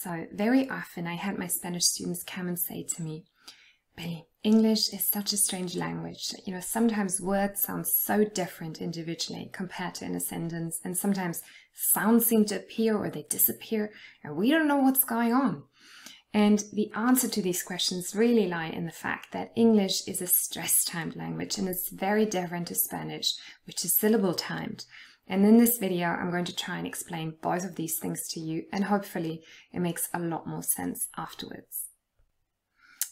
So very often I had my Spanish students come and say to me, Benny, English is such a strange language. You know, sometimes words sound so different individually compared to in a sentence, and sometimes sounds seem to appear or they disappear, and we don't know what's going on. And the answer to these questions really lie in the fact that English is a stress-timed language, and it's very different to Spanish, which is syllable-timed. And in this video, I'm going to try and explain both of these things to you, and hopefully it makes a lot more sense afterwards.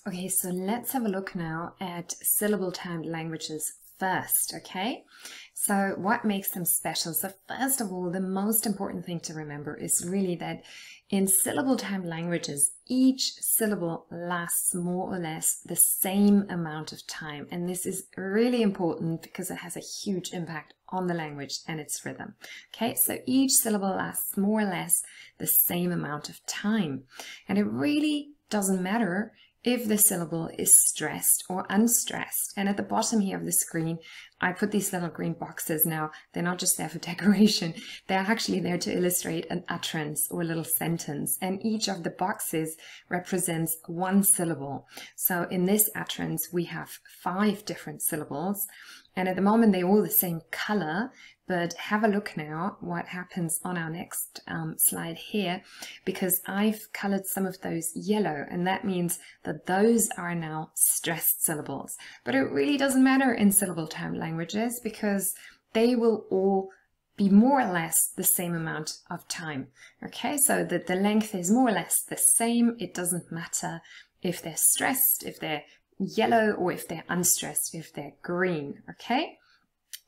Okay, so let's have a look now at syllable-timed languages first, okay? So what makes them special? So first of all, the most important thing to remember is really that in syllable-timed languages, each syllable lasts more or less the same amount of time. And this is really important because it has a huge impact on the language and its rhythm. Okay, so each syllable lasts more or less the same amount of time. And it really doesn't matter if the syllable is stressed or unstressed. And at the bottom here of the screen, I put these little green boxes now. They're not just there for decoration. They're actually there to illustrate an utterance or a little sentence. And each of the boxes represents one syllable. So in this utterance, we have 5 different syllables. And at the moment, they're all the same color. But have a look now what happens on our next slide here, because I've colored some of those yellow, and that means that those are now stressed syllables. But it really doesn't matter in syllable-timed languages, because they will all be more or less the same amount of time. Okay, so that the length is more or less the same. It doesn't matter if they're stressed, if they're yellow, or if they're unstressed, if they're green, okay?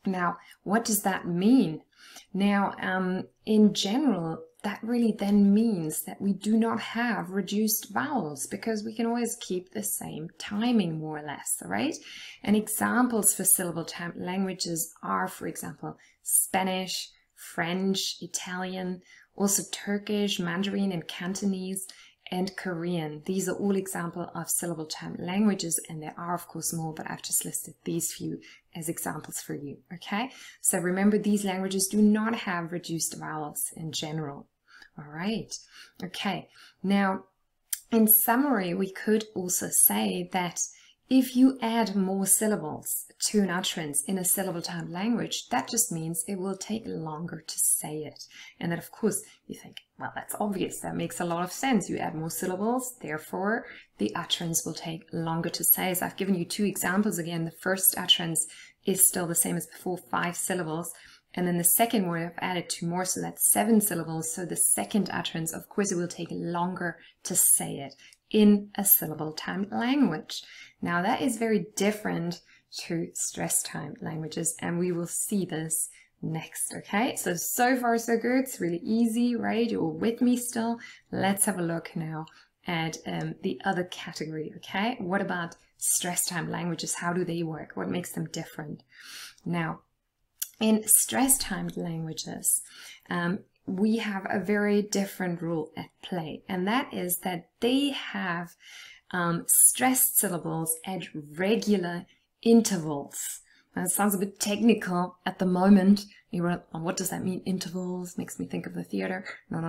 Now, what does that mean? Now, in general, that really then means that we do not have reduced vowels, because we can always keep the same timing more or less, right? And examples for syllable-timed languages are, for example, Spanish, French, Italian, also Turkish, Mandarin and Cantonese, and Korean. These are all examples of syllable-timed languages, and there are, of course, more, but I've just listed these few as examples for you, okay? So remember, these languages do not have reduced vowels in general, all right? Okay, now, in summary, we could also say that if you add more syllables to an utterance in a syllable-timed language, that just means it will take longer to say it. And then, of course, you think, well, that's obvious. That makes a lot of sense. You add more syllables, therefore, the utterance will take longer to say. So I've given you 2 examples. Again, the first utterance is still the same as before, 5 syllables. And then the second one, I've added 2 more, so that's 7 syllables. So the second utterance, of course, it will take longer to say it in a syllable-timed language. Now, that is very different to stress-timed languages, and we will see this next, okay? So far, so good. It's really easy, right? You're all with me still. Let's have a look now at the other category, okay? What about stress-timed languages? How do they work? What makes them different? Now, in stress-timed languages, we have a very different rule at play, and that is that they have stressed syllables at regular intervals. Now, it sounds a bit technical at the moment. You were, what does that mean? Intervals makes me think of the theater. No,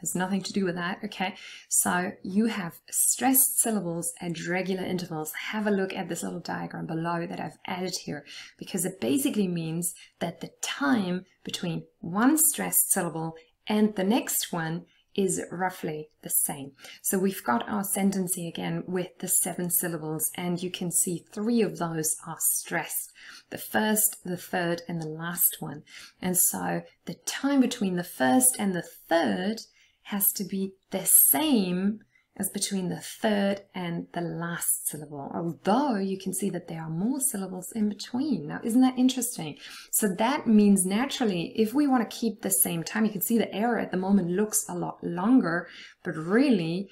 has nothing to do with that, okay? So you have stressed syllables at regular intervals. Have a look at this little diagram below that I've added here, because it basically means that the time between one stressed syllable and the next one is roughly the same. So we've got our sentence here again with the 7 syllables, and you can see 3 of those are stressed. The first, the third, and the last one. And so the time between the first and the third has to be the same as between the third and the last syllable, although you can see that there are more syllables in between. Now, isn't that interesting? So that means naturally, if we want to keep the same time, you can see the error at the moment looks a lot longer, but really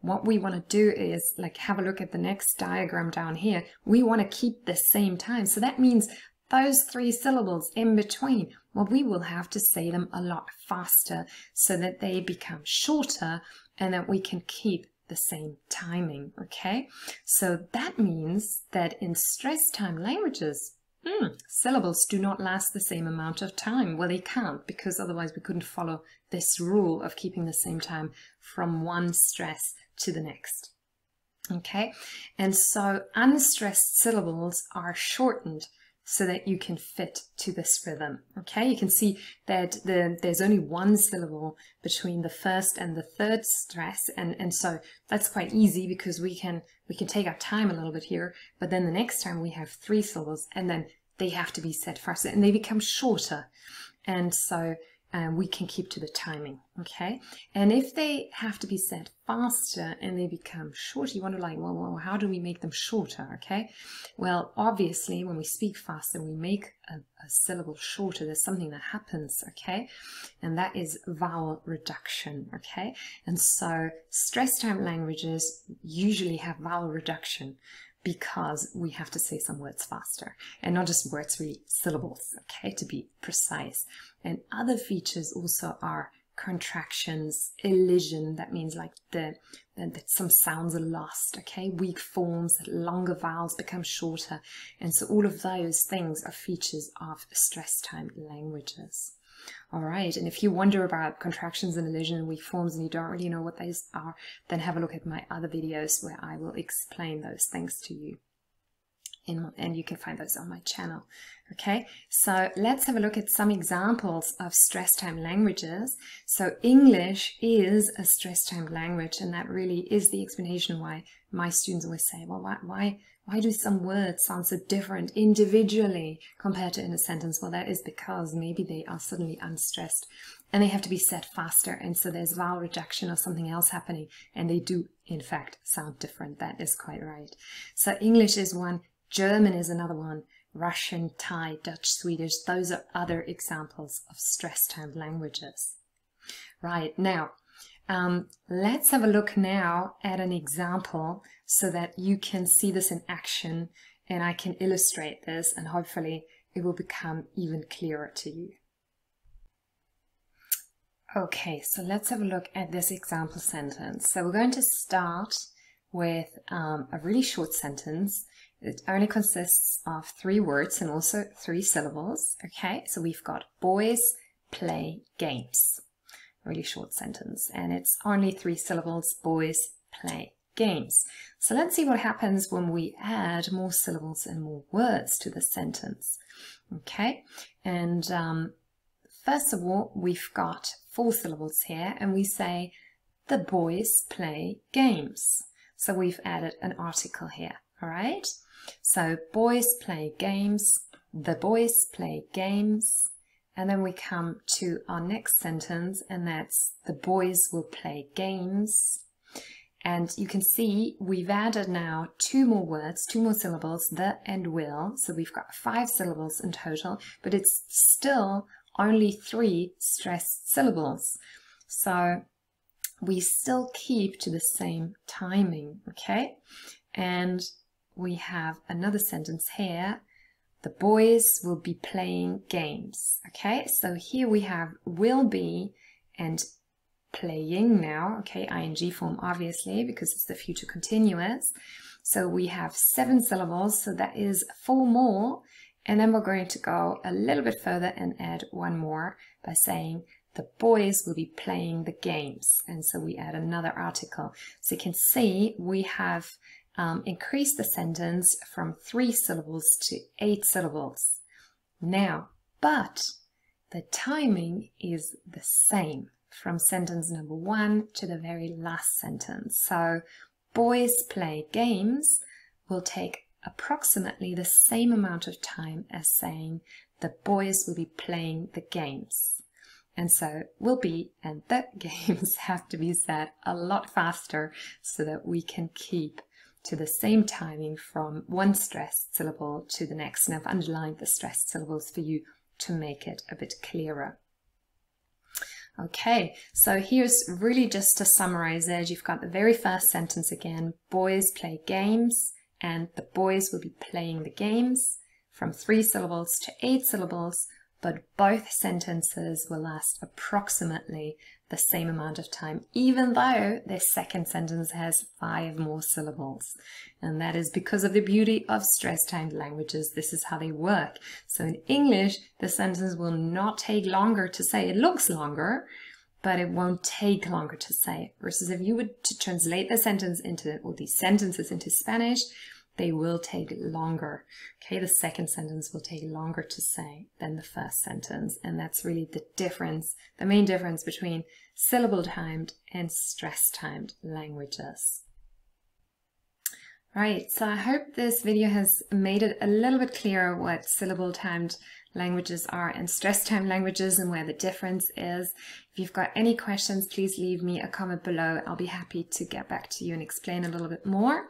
what we want to do is, like, have a look at the next diagram down here. We want to keep the same time. So that means those 3 syllables in between, well, we will have to say them a lot faster so that they become shorter and that we can keep the same timing, okay? So that means that in stress-timed languages, Syllables do not last the same amount of time. Well, they can't, because otherwise we couldn't follow this rule of keeping the same time from one stress to the next. Okay, and so unstressed syllables are shortened so that you can fit to this rhythm. Okay, you can see that there's only one syllable between the first and the third stress, and so that's quite easy because we can take our time a little bit here, but then the next time we have three syllables and then they have to be said faster and they become shorter, and so we can keep to the timing. Okay, and if they have to be said faster and they become shorter, you wonder like, well, how do we make them shorter? Okay, well, obviously when we speak faster we make a syllable shorter. There's something that happens, okay, and that is vowel reduction. Okay, and so stress time languages usually have vowel reduction because we have to say some words faster, and not just words, really syllables, okay, to be precise. And other features also are contractions, elision, that means like that some sounds are lost, okay, weak forms, longer vowels become shorter, and so all of those things are features of stress time languages. All right, and if you wonder about contractions and elision and weak forms and you don't really know what those are, then have a look at my other videos where I will explain those things to you. And you can find those on my channel. Okay, so let's have a look at some examples of stress time languages. So English is a stress time language, and that really is the explanation why my students always say, well, why do some words sound so different individually compared to in a sentence? Well, that is because maybe they are suddenly unstressed and they have to be said faster, and so there's vowel reduction or something else happening, and they do in fact sound different. That is quite right. So English is one, German is another one, Russian, Thai, Dutch, Swedish, those are other examples of stress time languages. Right, now let's have a look now at an example so that you can see this in action and I can illustrate this, and hopefully it will become even clearer to you. Okay, so let's have a look at this example sentence. So we're going to start with a really short sentence. It only consists of three words and also three syllables. Okay, so we've got boys play games. Really short sentence, and it's only three syllables, boys play games. So let's see what happens when we add more syllables and more words to the sentence. Okay, and first of all, we've got four syllables here, and we say the boys play games. So we've added an article here. All right, so boys play games, the boys play games. And then we come to our next sentence, and that's the boys will play games. And you can see we've added now two more words, two more syllables, the and will. So we've got five syllables in total, but it's still only three stressed syllables. So we still keep to the same timing, okay? And we have another sentence here. The boys will be playing games. Okay, so here we have will be and playing now. Okay, ing form obviously because it's the future continuous. So we have seven syllables, so that is four more. And then we're going to go a little bit further and add one more by saying the boys will be playing the games. And so we add another article. So you can see we have increase the sentence from three syllables to eight syllables now, but the timing is the same from sentence number one to the very last sentence. So boys play games will take approximately the same amount of time as saying the boys will be playing the games. And so will be and the games have to be said a lot faster so that we can keep to the same timing from one stressed syllable to the next. And I've underlined the stressed syllables for you to make it a bit clearer. Okay, so here's really just to summarize it. You've got the very first sentence again, boys play games, and the boys will be playing the games, from three syllables to eight syllables, but both sentences will last approximately the same amount of time, even though their second sentence has 5 more syllables. And that is because of the beauty of stress-timed languages. This is how they work. So in English, the sentence will not take longer to say. It looks longer, but it won't take longer to say it. Versus if you were to translate the sentence into, or these sentences into Spanish, they will take longer. Okay, the second sentence will take longer to say than the first sentence. And that's really the difference, the main difference between syllable timed and stress timed languages. Right, so I hope this video has made it a little bit clearer what syllable timed languages are and stress timed languages and where the difference is. If you've got any questions, please leave me a comment below. I'll be happy to get back to you and explain a little bit more.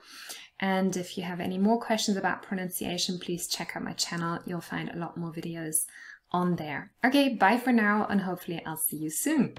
And if you have any more questions about pronunciation, please check out my channel. You'll find a lot more videos on there. Okay, bye for now, and hopefully I'll see you soon.